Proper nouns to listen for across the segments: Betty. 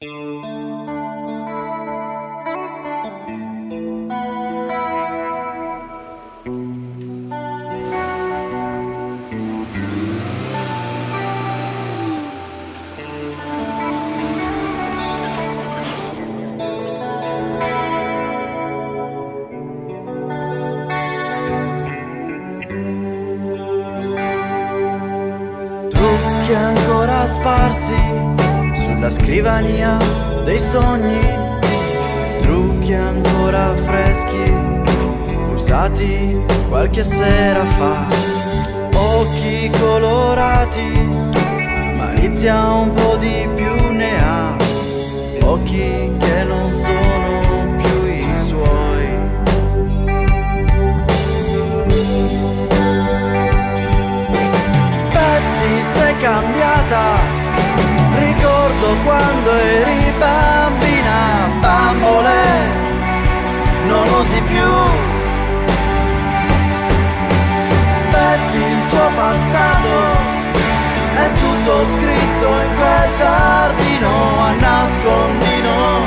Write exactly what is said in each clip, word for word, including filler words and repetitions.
Che ancora sparsi sulla scrivania dei sogni, trucchi ancora freschi, usati qualche sera fa, occhi colorati, malizia un po' di più ne ha, occhi che non sono più i suoi. Sei cambiata, ricordo quando eri bambina, bambole, non osi più. Betty, il tuo passato è tutto scritto in quel giardino, a nascondino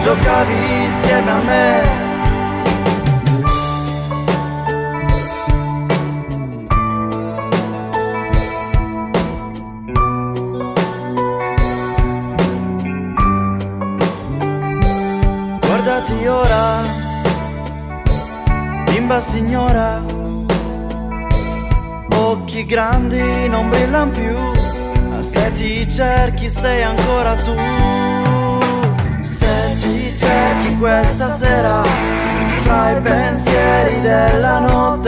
giocavi insieme a me. Guardati ora, bimba signora, occhi grandi non brillan più, ma se ti cerchi sei ancora tu. Se ti cerchi questa sera, fra i pensieri della notte,